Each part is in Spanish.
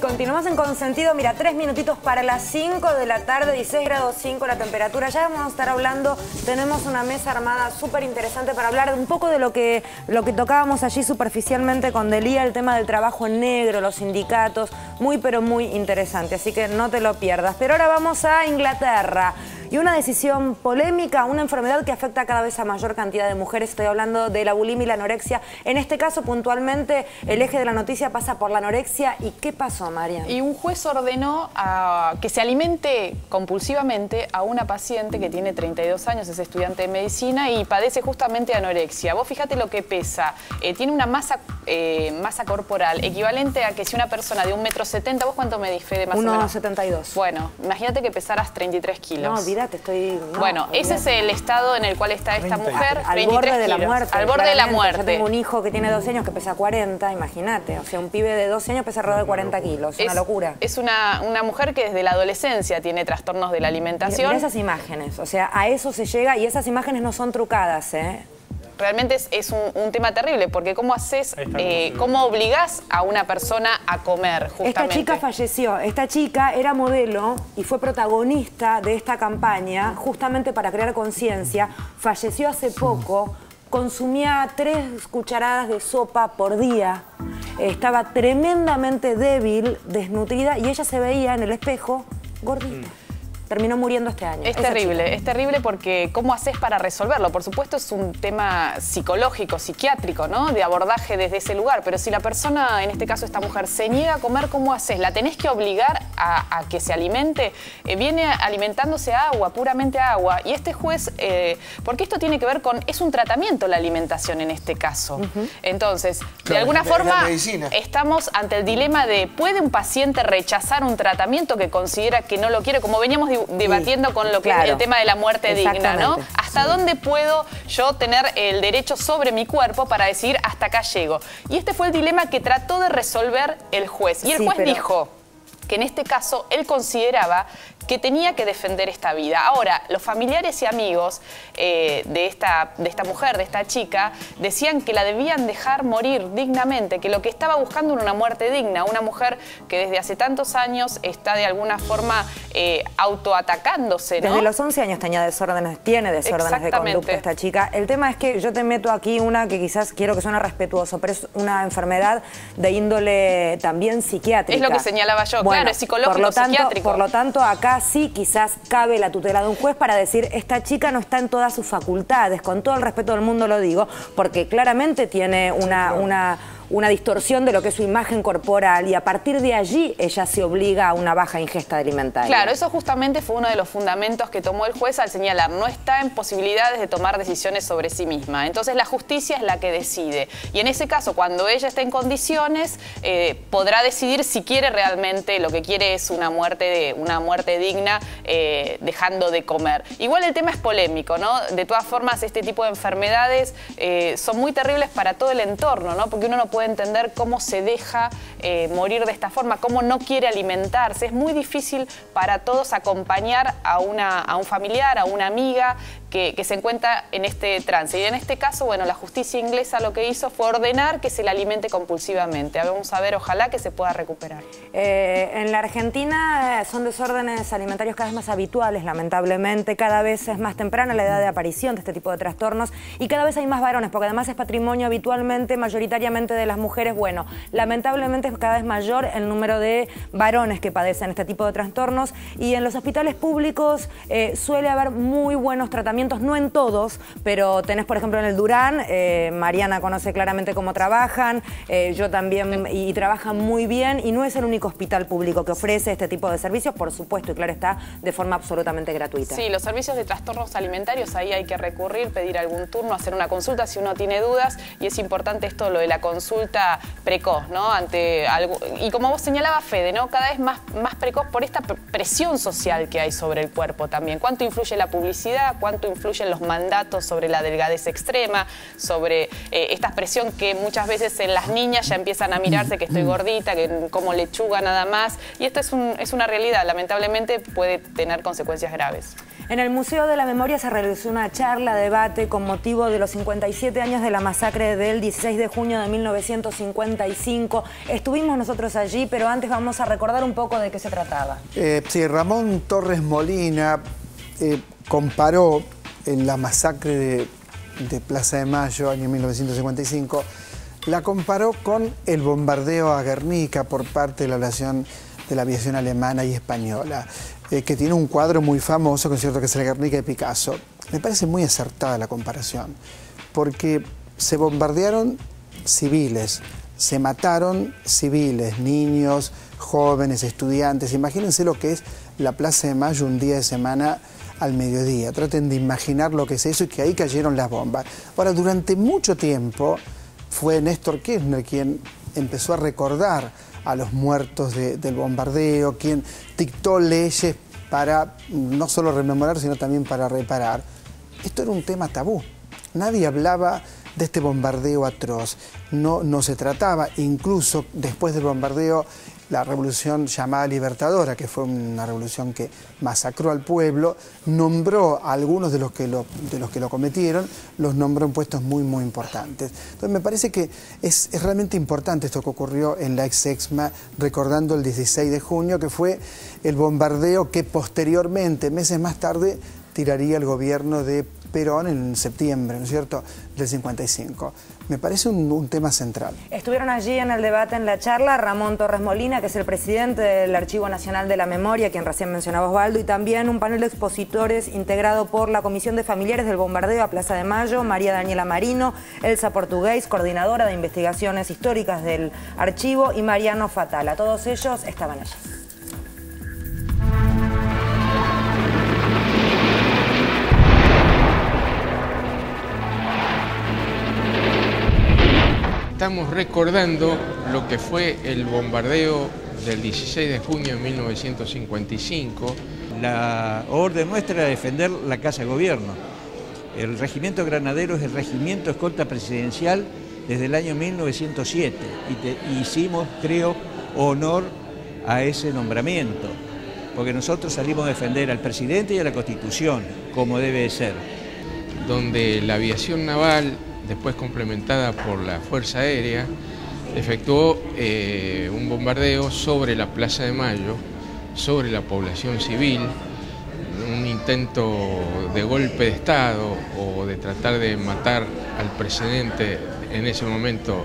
Y continuamos en Consentido. Mira, 3 minutitos para las 5 de la tarde, 16 grados 5 la temperatura. Ya vamos a estar hablando, tenemos una mesa armada súper interesante para hablar un poco de lo que tocábamos allí superficialmente con Delía, el tema del trabajo en negro, los sindicatos, muy pero muy interesante, así que no te lo pierdas. Pero ahora vamos a Inglaterra. Y una decisión polémica, una enfermedad que afecta cada vez a mayor cantidad de mujeres. Estoy hablando de la bulimia y la anorexia. En este caso, puntualmente, el eje de la noticia pasa por la anorexia. ¿Y qué pasó, María? Y un juez ordenó que se alimente compulsivamente a una paciente que tiene 32 años, es estudiante de medicina y padece justamente anorexia. Vos fíjate lo que pesa. Tiene una masa corporal equivalente a que si una persona de 1,70 m... ¿Vos cuánto medís, Fede, más o menos? 1,72 m. Bueno, imagínate que pesaras 33 kilos. No, te estoy... No, bueno, ese es el estado en el cual está esta mujer. Al borde de la muerte. Al borde de la muerte. Yo tengo un hijo que tiene 12 años que pesa 40, imagínate. O sea, un pibe de 12 años pesa alrededor de 40 kilos. Es una locura. Es una mujer que desde la adolescencia tiene trastornos de la alimentación. Mirá esas imágenes, o sea, a eso se llega y esas imágenes no son trucadas, ¿eh? Realmente es un tema terrible, porque ¿cómo haces, cómo obligás a una persona a comer, justamente? Esta chica falleció, esta chica era modelo y fue protagonista de esta campaña, justamente para crear conciencia, falleció hace poco, consumía 3 cucharadas de sopa por día, estaba tremendamente débil, desnutrida, y ella se veía en el espejo gordita. Terminó muriendo este año. Es terrible porque ¿cómo haces para resolverlo? Por supuesto es un tema psicológico, psiquiátrico, ¿no? De abordaje desde ese lugar, pero si la persona, en este caso esta mujer, se niega a comer, ¿cómo haces? ¿La tenés que obligar a que se alimente? Viene alimentándose a agua, puramente a agua, y este juez, porque esto tiene que ver con, es un tratamiento la alimentación en este caso. Entonces, de alguna forma, estamos ante el dilema de, ¿puede un paciente rechazar un tratamiento que considera que no lo quiere? Como veníamos debatiendo con lo que es el tema de la muerte digna, ¿no? ¿Hasta dónde puedo yo tener el derecho sobre mi cuerpo para decir hasta acá llego? Y este fue el dilema que trató de resolver el juez. Y el juez dijo que en este caso él consideraba que tenía que defender esta vida. Ahora, los familiares y amigos de esta mujer, de esta chica, decían que la debían dejar morir dignamente, que lo que estaba buscando era una muerte digna, una mujer que desde hace tantos años está de alguna forma autoatacándose, ¿no? Desde los 11 años tenía desórdenes, tiene desórdenes de conducta esta chica. El tema es que yo te meto aquí una que quizás quiero que suene respetuoso, pero es una enfermedad de índole también psiquiátrica. Es lo que señalaba yo, bueno, claro, es psicológico, psiquiátrico. Por lo tanto, acá sí, quizás cabe la tutela de un juez para decir esta chica no está en todas sus facultades, con todo el respeto del mundo lo digo, porque claramente tiene una distorsión de lo que es su imagen corporal y a partir de allí ella se obliga a una baja ingesta alimentaria. Claro, eso justamente fue uno de los fundamentos que tomó el juez al señalar, no está en posibilidades de tomar decisiones sobre sí misma. Entonces la justicia es la que decide. Y en ese caso, cuando ella esté en condiciones, podrá decidir si quiere realmente, lo que quiere es una muerte digna, dejando de comer. Igual el tema es polémico, ¿no? De todas formas, este tipo de enfermedades son muy terribles para todo el entorno, ¿no? Porque uno no puede entender cómo se deja morir de esta forma, cómo no quiere alimentarse. Es muy difícil para todos acompañar a un familiar, a una amiga que se encuentra en este trance. Y en este caso, bueno, la justicia inglesa lo que hizo fue ordenar que se la alimente compulsivamente. Vamos a ver, ojalá que se pueda recuperar. En la Argentina son desórdenes alimentarios cada vez más habituales, lamentablemente. Cada vez es más temprana la edad de aparición de este tipo de trastornos y cada vez hay más varones, porque además es patrimonio habitualmente, mayoritariamente de las mujeres. Bueno, lamentablemente es cada vez mayor el número de varones que padecen este tipo de trastornos y en los hospitales públicos suele haber muy buenos tratamientos, no en todos, pero tenés por ejemplo en el Durán, Mariana conoce claramente cómo trabajan, yo también, y trabajan muy bien y no es el único hospital público que ofrece este tipo de servicios, por supuesto, y claro está, de forma absolutamente gratuita. Sí, los servicios de trastornos alimentarios, ahí hay que recurrir, pedir algún turno, hacer una consulta si uno tiene dudas y es importante esto, lo de la consulta precoz, ¿no? Ante algo, y como vos señalabas, Fede, ¿no? Cada vez más precoz por esta presión social que hay sobre el cuerpo también. ¿Cuánto influye la publicidad? ¿Cuánto influyen los mandatos sobre la delgadez extrema? Sobre esta expresión que muchas veces en las niñas ya empiezan a mirarse que estoy gordita, que como lechuga nada más. Y esto es una realidad, lamentablemente puede tener consecuencias graves. En el Museo de la Memoria se realizó una charla, debate con motivo de los 57 años de la masacre del 16 de junio de 1955. Estuvo estuvimos nosotros allí, pero antes vamos a recordar un poco de qué se trataba. Sí, Ramón Torres Molina comparó la masacre de Plaza de Mayo, año 1955, la comparó con el bombardeo a Guernica por parte de la aviación alemana y española, que tiene un cuadro muy famoso, con cierto que es el Guernica de Picasso. Me parece muy acertada la comparación, porque se bombardearon civiles, se mataron civiles, niños, jóvenes, estudiantes. Imagínense lo que es la Plaza de Mayo un día de semana al mediodía. Traten de imaginar lo que es eso y que ahí cayeron las bombas. Ahora, durante mucho tiempo fue Néstor Kirchner quien empezó a recordar a los muertos del bombardeo, quien dictó leyes para no solo rememorar, sino también para reparar. Esto era un tema tabú. Nadie hablaba de este bombardeo atroz. No se trataba, incluso después del bombardeo, la revolución llamada Libertadora, que fue una revolución que masacró al pueblo, nombró a algunos de los que lo cometieron, los nombró en puestos muy, muy importantes. Entonces me parece que es realmente importante esto que ocurrió en la ex-EXMA, recordando el 16 de junio, que fue el bombardeo que posteriormente, meses más tarde, tiraría el gobierno de Perón en septiembre, ¿no es cierto?, del 55. Me parece un tema central. Estuvieron allí en el debate, en la charla, Ramón Torres Molina, que es el presidente del Archivo Nacional de la Memoria, quien recién mencionaba Osvaldo, y también un panel de expositores integrado por la Comisión de Familiares del Bombardeo a Plaza de Mayo, María Daniela Marino, Elsa Portugués, coordinadora de investigaciones históricas del archivo, y Mariano Fatala. Todos ellos estaban allí. Estamos recordando lo que fue el bombardeo del 16 de junio de 1955. La orden nuestra era defender la Casa de Gobierno. El Regimiento Granadero es el regimiento escolta presidencial desde el año 1907 y hicimos, creo, honor a ese nombramiento, porque nosotros salimos a defender al presidente y a la Constitución, como debe de ser. Donde la aviación naval, después complementada por la Fuerza Aérea, efectuó un bombardeo sobre la Plaza de Mayo, sobre la población civil, un intento de golpe de Estado o de tratar de matar al presidente, en ese momento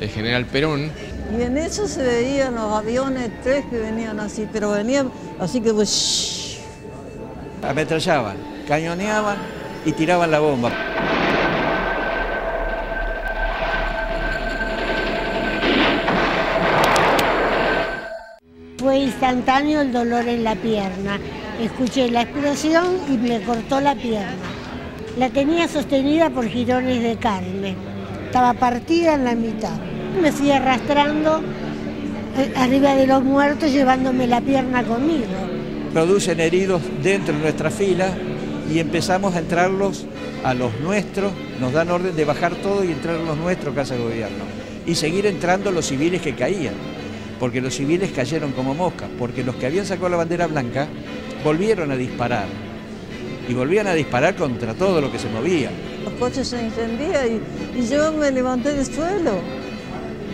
el general Perón. Y en eso se veían los aviones, tres que venían así, pero venían así que... pues, ametrallaban, cañoneaban y tiraban la bomba. Fue instantáneo el dolor en la pierna. Escuché la explosión y me cortó la pierna. La tenía sostenida por jirones de carne. Estaba partida en la mitad. Me fui arrastrando arriba de los muertos, llevándome la pierna conmigo. Producen heridos dentro de nuestra fila y empezamos a entrarlos a los nuestros. Nos dan orden de bajar todo y entrar a los nuestros, Casa de Gobierno. Y seguir entrando los civiles que caían, porque los civiles cayeron como moscas, porque los que habían sacado la bandera blanca volvieron a disparar, y volvían a disparar contra todo lo que se movía. Los coches se encendían y yo me levanté del suelo,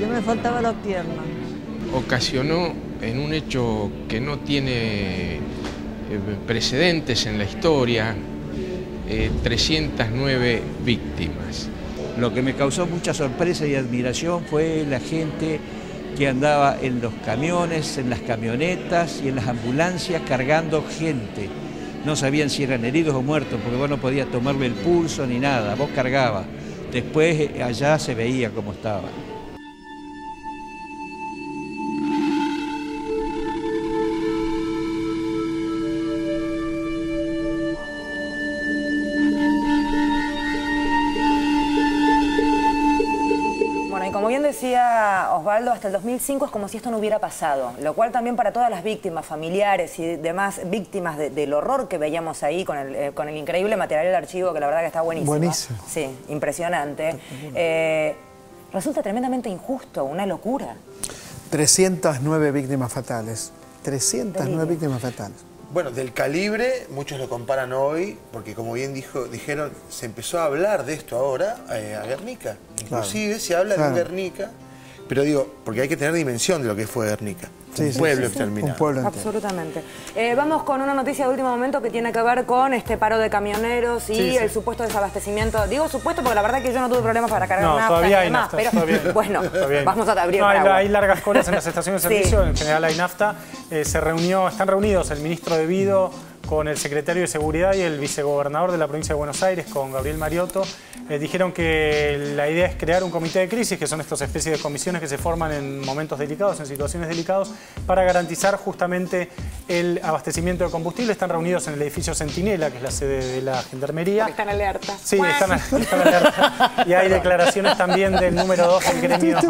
yo me faltaba la pierna. Ocasionó en un hecho que no tiene precedentes en la historia, 309 víctimas. Lo que me causó mucha sorpresa y admiración fue la gente que andaba en los camiones, en las camionetas y en las ambulancias cargando gente. No sabían si eran heridos o muertos, porque vos no podías tomarle el pulso ni nada, vos cargabas. Después allá se veía cómo estaba. Decía Osvaldo, hasta el 2005 es como si esto no hubiera pasado, lo cual también para todas las víctimas, familiares y demás víctimas del horror que veíamos ahí con el increíble material del archivo, que la verdad que está buenísimo. Buenísimo. Sí, impresionante. Resulta tremendamente injusto, una locura. 309 víctimas fatales. 309 víctimas fatales. Bueno, del calibre, muchos lo comparan hoy, porque como bien dijeron, se empezó a hablar de esto ahora, a Guernica. Inclusive se habla de Guernica Pero digo, porque hay que tener dimensión de lo que fue Guernica. Un pueblo exterminado. Un pueblo entero. Absolutamente. Vamos con una noticia de último momento que tiene que ver con este paro de camioneros y el supuesto desabastecimiento. Digo supuesto porque la verdad es que yo no tuve problemas para cargar nafta. Todavía hay nafta, pero bueno, vamos a abrir hay largas colas en las estaciones de servicio, en general hay nafta. Se reunió, están reunidos el ministro De Vido con el secretario de Seguridad y el vicegobernador de la provincia de Buenos Aires, con Gabriel Mariotto. Dijeron que la idea es crear un comité de crisis, que son estas especies de comisiones que se forman en momentos delicados, en situaciones delicadas, para garantizar justamente el abastecimiento de combustible. Están reunidos en el edificio Centinela, que es la sede de la Gendarmería. Porque están alerta. Sí, están alerta. Y hay declaraciones también del número 2 del gremio.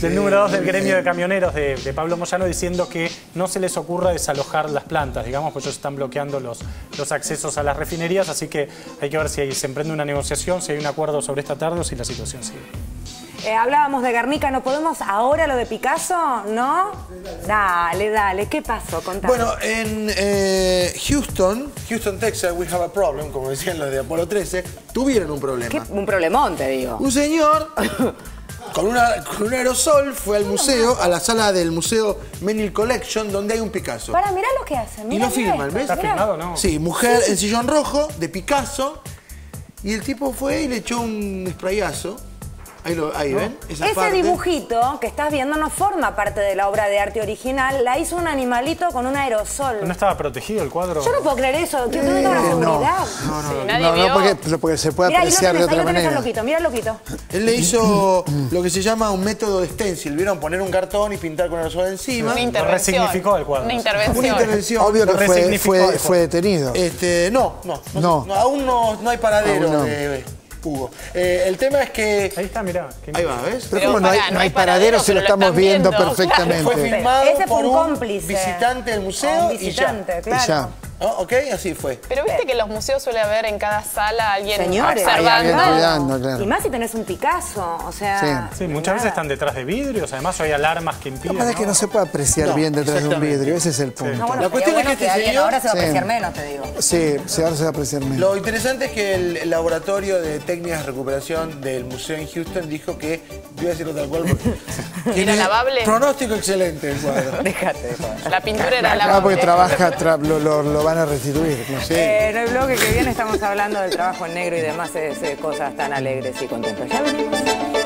Del número 2 del gremio de camioneros de Pablo Moyano, diciendo que no se les ocurra desalojar las plantas, digamos, pues ellos están bloqueando los accesos a las refinerías, así que hay que ver si se emprende una negociación, si hay un acuerdo sobre esta tarde o si la situación sigue. Hablábamos de Guernica, ¿no podemos ahora lo de Picasso? ¿No? Dale, dale, ¿qué pasó? Contanos. Bueno, en Houston, Texas, we have a problem, como decían los de Apolo 13, tuvieron un problema. ¿Qué? Un problemón, te digo. Un señor... Con un aerosol fue al museo, a la sala del museo Menil Collection, donde hay un Picasso. Para, mirá lo que hacen. Y lo filman, ¿ves? ¿Está filmado, no? Sí, mujer en sillón rojo, de Picasso. Y el tipo fue y le echó un sprayazo. Ahí ven. Ese dibujito que estás viendo no forma parte de la obra de arte original. La hizo un animalito con un aerosol. ¿No estaba protegido el cuadro? Yo no puedo creer eso. Que no tengo la seguridad. No, porque se puede apreciar de otra manera. Mirá el loquito. Él le hizo lo que se llama un método de stencil. ¿Vieron? Poner un cartón y pintar con aerosol encima. Una intervención. Resignificó el cuadro. Una intervención. Obvio que fue detenido. No. Aún no hay paradero de... Hugo. El tema es que... Ahí está, mirá. Ahí va, ¿ves? Pero como no hay paradero, se lo estamos viendo perfectamente. Claro, fue filmado por un cómplice, visitante del museo y ya. Claro. Oh, ok, así fue. Pero viste que en los museos suele haber en cada sala alguien observando. Claro. Y más si tenés un Picasso, o sea... Sí, muchas veces están detrás de vidrios, además hay alarmas que impiden... Lo que pasa es que no se puede apreciar bien detrás de un vidrio, ese es el punto. No, bueno, la cuestión es que este señor... Ahora se va a apreciar menos, te digo. Sí, ahora se va a apreciar menos. Lo interesante es que el laboratorio de técnicas de recuperación del museo en Houston dijo que... Voy a decirlo tal cual porque... ¿Era lavable? Pronóstico excelente el cuadro. Déjate. La pintura era lavable. Porque trabaja, lo van a restituir, no sé. En el bloque que viene estamos hablando del trabajo en negro y demás, cosas tan alegres y contentas.